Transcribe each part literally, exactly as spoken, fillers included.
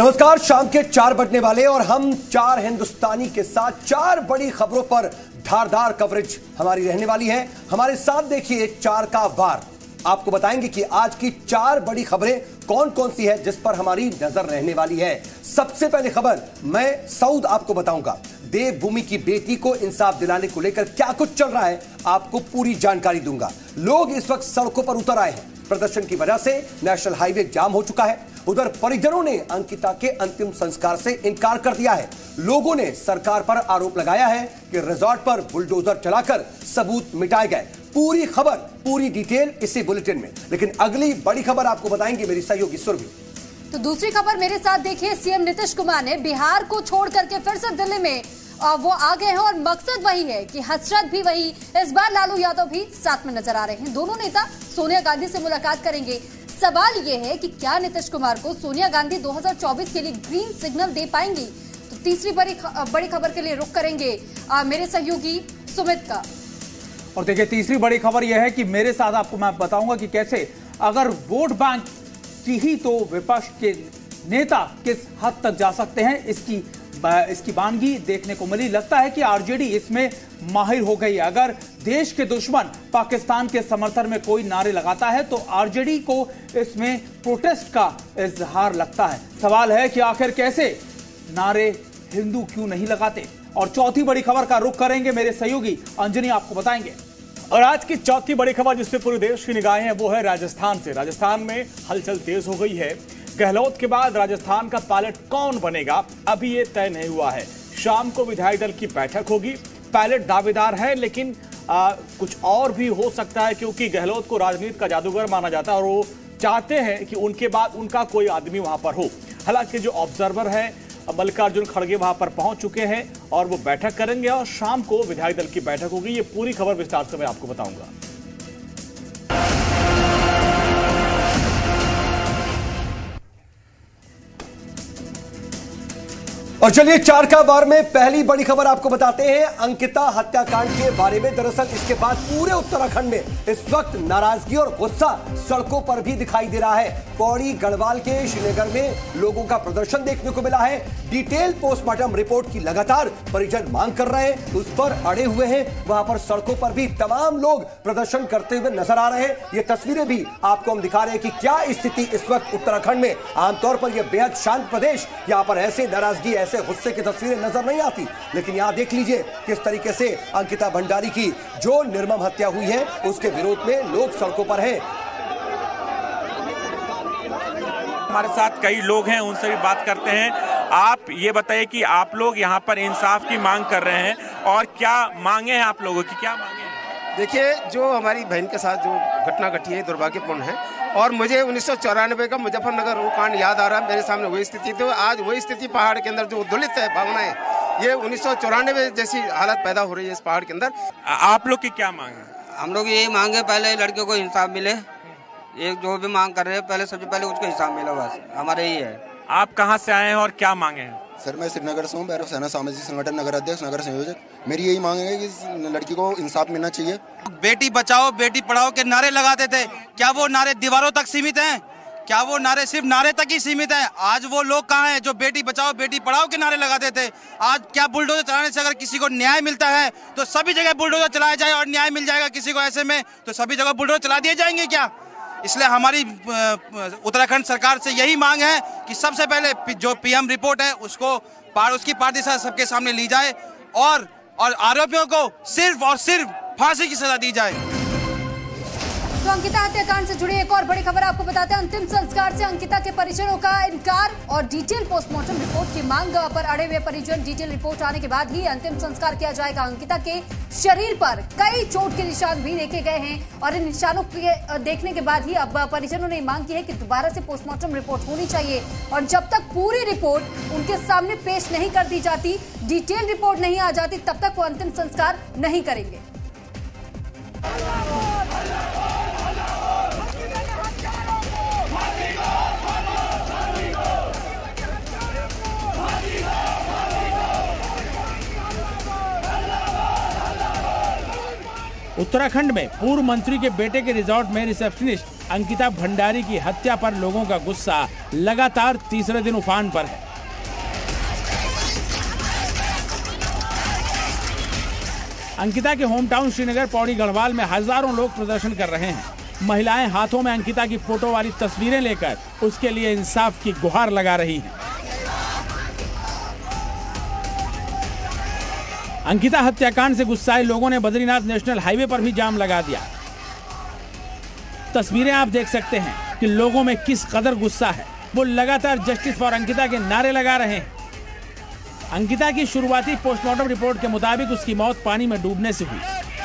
नमस्कार, शाम के चार बजने वाले और हम चार हिंदुस्तानी के साथ चार बड़ी खबरों पर धारदार कवरेज हमारी रहने वाली है। हमारे साथ देखिए चार का वार। आपको बताएंगे कि आज की चार बड़ी खबरें कौन कौन सी है जिस पर हमारी नजर रहने वाली है। सबसे पहली खबर मैं सऊद आपको बताऊंगा। देवभूमि की बेटी को इंसाफ दिलाने को लेकर क्या कुछ चल रहा है आपको पूरी जानकारी दूंगा। लोग इस वक्त सड़कों पर उतर आए हैं, प्रदर्शन की वजह से नेशनल हाईवे जाम हो चुका है। उधर परिजनों ने अंकिता के अंतिम संस्कार से इनकार कर दिया है। लोगों ने सरकार पर आरोप लगाया है कि रिजॉर्ट पर बुलडोजर चलाकर सबूत मिटाए गए। पूरी खबर, पूरी डिटेल इसी बुलेटिन में। लेकिन अगली बड़ी खबर आपको बताएंगे मेरी सहयोगी सुरभि। तो दूसरी खबर मेरे साथ देखिए। सीएम नीतीश कुमार ने बिहार को छोड़ करके फिर से दिल्ली में वो आ गए हैं और मकसद वही है कि हसरत भी वही। इस बार लालू यादव भी साथ में नजर आ रहे हैं। दोनों नेता सोनिया गांधी से मुलाकात करेंगे। सवाल ये है कि क्या नीतीश कुमार को सोनिया गांधी दो हज़ार चौबीस के लिए ग्रीन सिग्नल दे पाएंगी। तो तीसरी बड़ी बड़ी खबर के लिए रुख करेंगे आ, मेरे सहयोगी सुमित का। और देखिए तीसरी बड़ी खबर यह है कि मेरे साथ आपको मैं बताऊंगा कि कैसे अगर वोट बैंक की ही तो विपक्ष के नेता किस हद तक जा सकते हैं, इसकी इसकी वानगी देखने को मिली। लगता है कि आरजेडी इसमें माहिर हो गई। अगर देश के दुश्मन पाकिस्तान के समर्थन में कोई नारे लगाता है तो आरजेडी को इसमें प्रोटेस्ट का इजहार लगता है। सवाल है कि आखिर कैसे नारे हिंदू क्यों नहीं लगाते। और चौथी बड़ी खबर का रुख करेंगे मेरे सहयोगी अंजनी, आपको बताएंगे। और आज की चौथी बड़ी खबर जिसपे पूरे देश की निगाहें हैं वो है राजस्थान से। राजस्थान में हलचल तेज हो गई है। गहलोत के बाद राजस्थान का पायलट कौन बनेगा अभी ये तय नहीं हुआ है। शाम को विधायक दल की बैठक होगी। पायलट दावेदार है लेकिन आ, कुछ और भी हो सकता है क्योंकि गहलोत को राजनीति का जादूगर माना जाता है और वो चाहते हैं कि उनके बाद उनका कोई आदमी वहां पर हो। हालांकि जो ऑब्जर्वर है मल्लिकार्जुन खड़गे वहां पर पहुंच चुके हैं और वो बैठक करेंगे और शाम को विधायक दल की बैठक होगी। ये पूरी खबर विस्तार से मैं आपको बताऊंगा। और चलिए चार का वार में पहली बड़ी खबर आपको बताते हैं अंकिता हत्याकांड के बारे में। दरअसल इसके बाद पूरे उत्तराखंड में इस वक्त नाराजगी और गुस्सा सड़कों पर भी दिखाई दे रहा है। पौड़ी गढ़वाल के श्रीनगर में लोगों का प्रदर्शन देखने को मिला है। डिटेल पोस्टमार्टम रिपोर्ट की लगातार परिजन मांग कर रहे हैं, उस पर अड़े हुए हैं। वहां पर सड़कों पर भी तमाम लोग प्रदर्शन करते हुए नजर आ रहे हैं। ये तस्वीरें भी आपको हम दिखा रहे हैं कि क्या स्थिति इस वक्त उत्तराखंड में। आमतौर पर यह बेहद शांत प्रदेश, यहाँ पर ऐसे नाराजगी से गुस्से की तस्वीरें नजर नहीं आती। लेकिन यहां देख लीजिए किस तरीके से अंकिता भंडारी की जो निर्मम हत्या हुई है उसके विरोध में लोग सड़कों पर हैं। हमारे साथ कई लोग हैं, उनसे भी बात करते हैं। आप ये बताइए कि आप लोग यहां पर इंसाफ की मांग कर रहे हैं और क्या मांगे हैं आप लोगों की, क्या मांगे? देखिए, जो हमारी बहन के साथ जो घटना घटी है दुर्भाग्यपूर्ण है और मुझे उन्नीस सौ चौरानवे का मुजफ्फरनगर वो कांड याद आ रहा है। मेरे सामने वही स्थिति थी। आज वही स्थिति पहाड़ के अंदर जो दलित है भावनाएं, ये उन्नीस सौ चौरानवे जैसी हालत पैदा हो रही है इस पहाड़ के अंदर। आप लोग की क्या मांग है? हम लोग यही मांग है, पहले लड़के को इंसाफ मिले। ये जो भी मांग कर रहे हैं पहले, सबसे पहले उसको इंसाफ मिला, बस हमारे यही है। आप कहाँ से आए हैं और क्या मांगे हैं? सर मैं श्रीनगर से हूँ, भैरव सेना सामाजिक संगठन नगर अध्यक्ष नगर संयोजक। मेरी यही मांग है कि लड़की को इंसाफ मिलना चाहिए। बेटी बचाओ बेटी पढ़ाओ के नारे लगाते थे, क्या वो नारे दीवारों तक सीमित हैं? क्या वो नारे सिर्फ नारे तक ही सीमित हैं? आज वो लोग कहाँ हैं जो बेटी बचाओ बेटी पढ़ाओ के नारे लगाते थे? आज क्या बुलडोजर चलाने से अगर किसी को न्याय मिलता है तो सभी जगह बुलडोजर चलाया जाए और न्याय मिल जाएगा किसी को? ऐसे में तो सभी जगह बुलडोजर चला दिए जाएंगे क्या? इसलिए हमारी उत्तराखंड सरकार से यही मांग है कि सबसे पहले जो पीएम रिपोर्ट है उसको पार, उसकी पारदर्शिता सबके सामने ली जाए और और आरोपियों को सिर्फ और सिर्फ फांसी की सजा दी जाए। तो अंकिता हत्याकांड से जुड़ी एक और बड़ी खबर आपको बताते हैं। अंतिम संस्कार से अंकिता के परिजनों का इनकार और डिटेल पोस्टमार्टम रिपोर्ट की मांग पर अड़े हुए परिजन। डिटेल रिपोर्ट आने के बाद ही अंतिम संस्कार किया जाएगा। अंकिता के शरीर पर कई चोट के निशान भी देखे गए हैं और इन निशानों के देखने के बाद ही अब परिजनों ने मांग की है कि दोबारा से पोस्टमार्टम रिपोर्ट होनी चाहिए और जब तक पूरी रिपोर्ट उनके सामने पेश नहीं कर दी जाती, डिटेल रिपोर्ट नहीं आ जाती, तब तक वो अंतिम संस्कार नहीं करेंगे। उत्तराखंड में पूर्व मंत्री के बेटे के रिजॉर्ट में रिसेप्शनिस्ट अंकिता भंडारी की हत्या पर लोगों का गुस्सा लगातार तीसरे दिन उफान पर है। अंकिता के होम टाउन श्रीनगर पौड़ी गढ़वाल में हजारों लोग प्रदर्शन कर रहे हैं। महिलाएं हाथों में अंकिता की फोटो वाली तस्वीरें लेकर उसके लिए इंसाफ की गुहार लगा रही हैं। अंकिता हत्याकांड से गुस्साए लोगों ने बद्रीनाथ नेशनल हाईवे पर भी जाम लगा दिया। तस्वीरें आप देख सकते हैं कि लोगों में किस कदर गुस्सा है। वो लगातार जस्टिस फॉर अंकिता के नारे लगा रहे हैं। अंकिता की शुरुआती पोस्टमार्टम रिपोर्ट के मुताबिक उसकी मौत पानी में डूबने से हुई।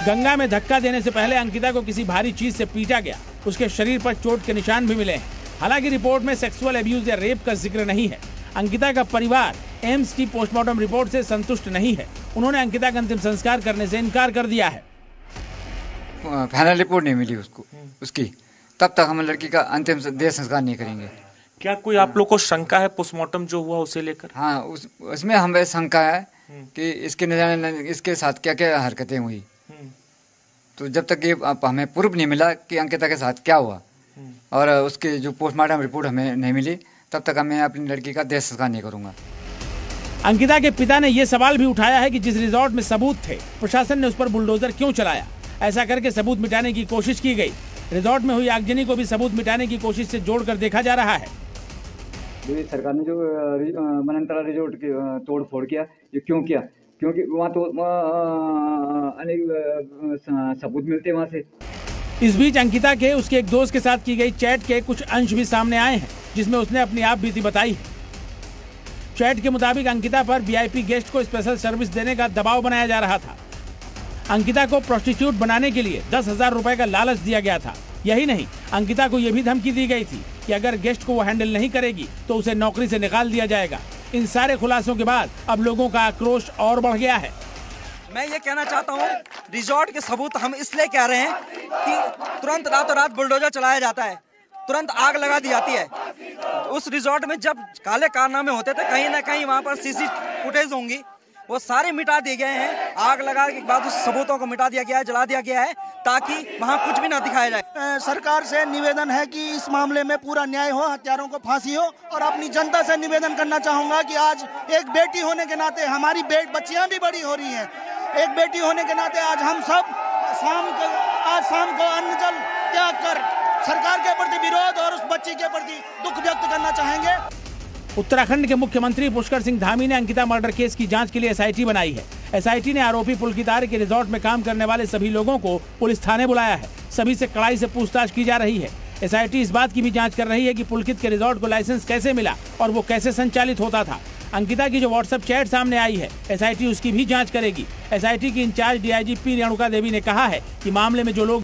गंगा में धक्का देने से पहले अंकिता को किसी भारी चीज से पीटा गया। उसके शरीर पर चोट के निशान भी मिले हैं। हालांकि रिपोर्ट में सेक्सुअल अब्यूज या रेप का जिक्र नहीं है। अंकिता का परिवार एम्स की पोस्टमार्टम रिपोर्ट से संतुष्ट नहीं है। उन्होंने अंकिता का अंतिम संस्कार करने से इनकार कर दिया है। फाइनल रिपोर्ट नहीं मिली उसको उसकी, तब तक हम लड़की का अंतिम देह संस्कार नहीं करेंगे। क्या कोई आप लोग को शंका है पोस्टमार्टम जो हुआ उसे लेकर? हाँ, उस उसमें हमें शंका है कि इसके न इसके साथ क्या क्या हरकतें हुई। तो जब तक ये हमें प्रूफ नहीं मिला कि अंकिता के साथ क्या हुआ और उसके जो पोस्टमार्टम रिपोर्ट हमें नहीं मिली, तब तक हमें अपनी लड़की का देह संस्कार नहीं करूँगा। अंकिता के पिता ने यह सवाल भी उठाया है कि जिस रिजॉर्ट में सबूत थे, प्रशासन ने उस पर बुलडोजर क्यों चलाया? ऐसा करके सबूत मिटाने की कोशिश की गई। रिजॉर्ट में हुई आगजनी को भी सबूत मिटाने की कोशिश से जोड़कर देखा जा रहा है। सरकार ने जो मनंतरा रिजॉर्ट की तोड़ फोड़ किया, ये क्यों किया? क्योंकि वहाँ तो अनेक सबूत मिलते वहाँ से। इस बीच अंकिता के उसके एक दोस्त के साथ की गई चैट के कुछ अंश भी सामने आए हैं, जिसमें उसने अपनी आप बीती बताई। चैट के मुताबिक अंकिता पर वीआईपी गेस्ट को स्पेशल सर्विस देने का दबाव बनाया जा रहा था। अंकिता को प्रोस्टिट्यूट बनाने के लिए दस हजार रुपए का लालच दिया गया था। यही नहीं, अंकिता को यह भी धमकी दी गई थी कि अगर गेस्ट को वो हैंडल नहीं करेगी तो उसे नौकरी से निकाल दिया जाएगा। इन सारे खुलासों के बाद अब लोगों का आक्रोश और बढ़ गया है। मैं ये कहना चाहता हूँ, रिजॉर्ट के सबूत हम इसलिए कह रहे हैं कि तुरंत रातों रात बुलडोजर चलाया जाता है, तुरंत आग लगा दी जाती है। उस रिजॉर्ट में जब काले कारनामे होते थे, कहीं ना कहीं वहाँ पर सीसी फुटेज होंगी, वो सारे मिटा दिए गए हैं। आग लगा के बाद उस सबूतों को मिटा दिया गया है, जला दिया गया है, ताकि वहाँ कुछ भी ना दिखाया जाए। सरकार से निवेदन है कि इस मामले में पूरा न्याय हो, हत्यारों को फांसी हो। और अपनी जनता से निवेदन करना चाहूँगा कि आज एक बेटी होने के नाते, हमारी बच्चियाँ भी बड़ी हो रही हैं, एक बेटी होने के नाते आज हम सब शाम को आज शाम को अन्न जल त्याग कर सरकार के प्रति विरोध और उस बच्ची के प्रति दुख व्यक्त करना चाहेंगे। उत्तराखंड के मुख्यमंत्री पुष्कर सिंह धामी ने अंकिता मर्डर केस की जांच के लिए एसआईटी बनाई है। एसआईटी ने आरोपी पुलकित आर्य के रिजॉर्ट में काम करने वाले सभी लोगों को पुलिस थाने बुलाया है। सभी से कड़ाई से पूछताछ की जा रही है। एसआईटी इस बात की भी जांच कर रही है कि पुलकित के रिजॉर्ट को लाइसेंस कैसे मिला और वो कैसे संचालित होता था। अंकिता की जो व्हाट्सएप चैट सामने आई है, एसआईटी उसकी भी जाँच करेगी। एसआईटी की incharge DIG P Renuka Devi ने कहा है कि मामले में जो लोग